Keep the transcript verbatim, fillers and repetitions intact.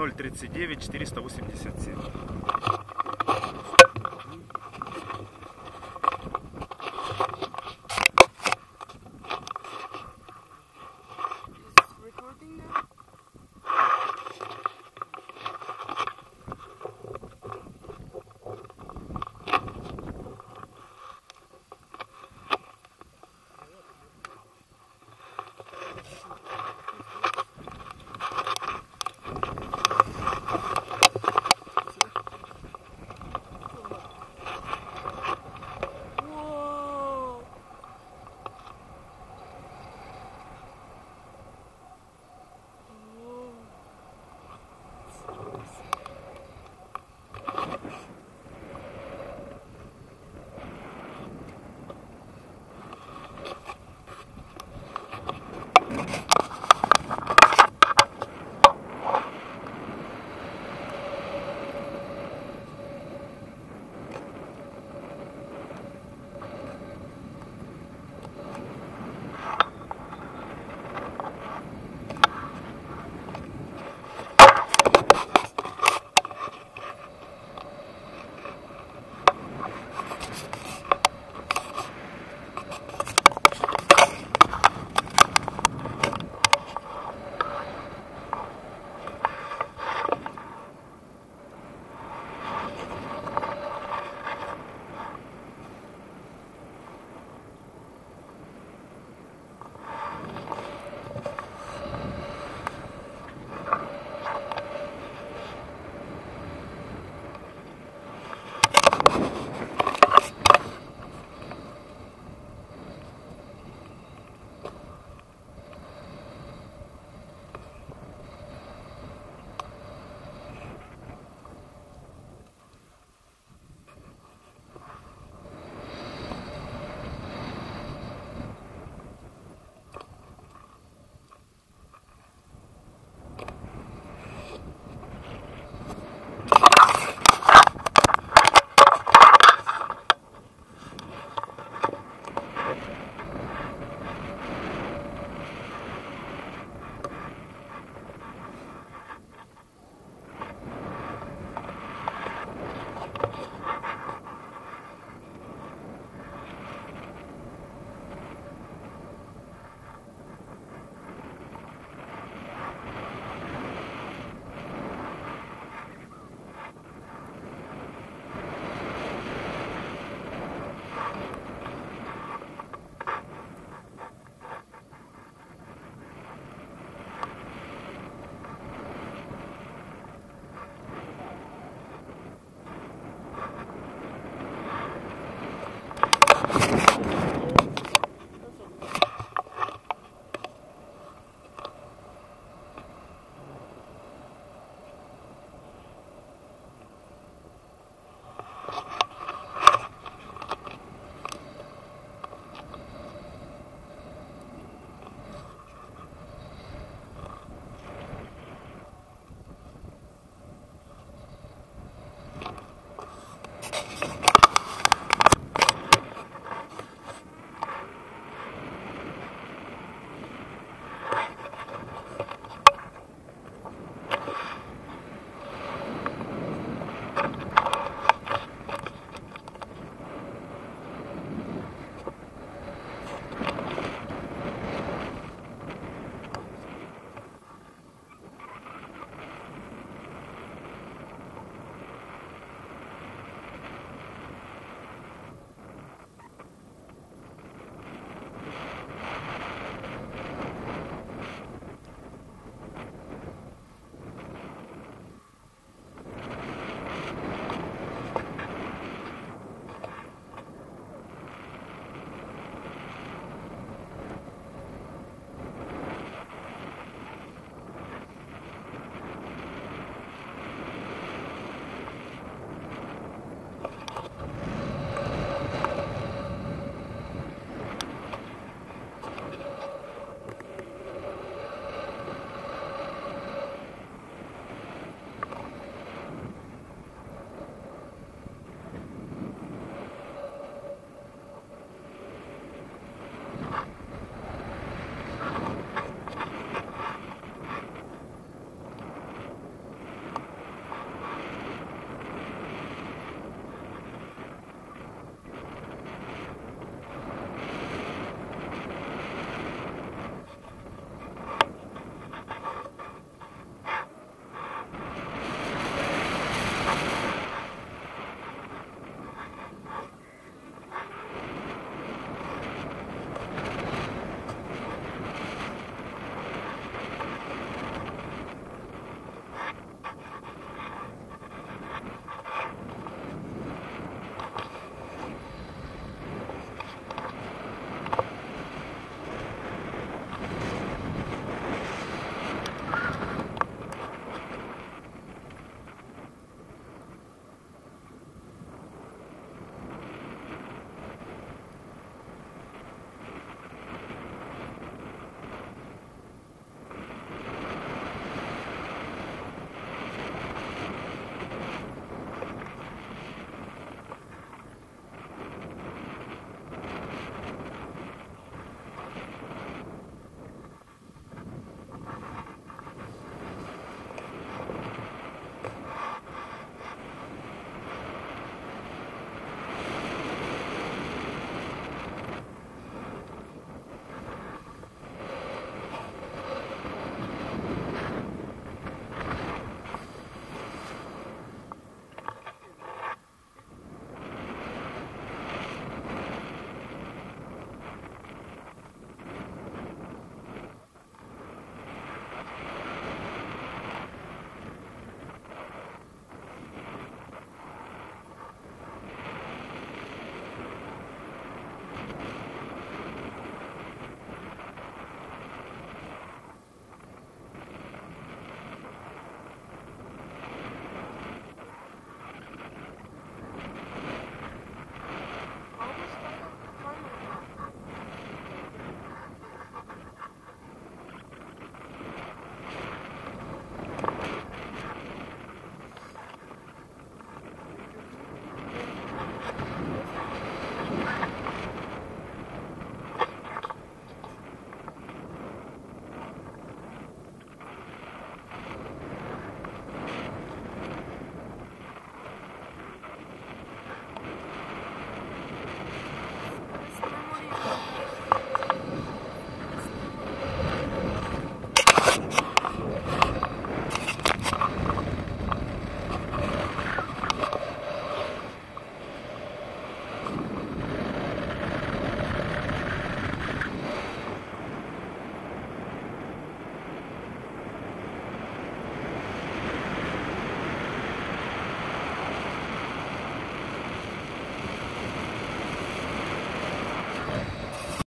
ноль тридцать девять четыреста восемьдесят семь.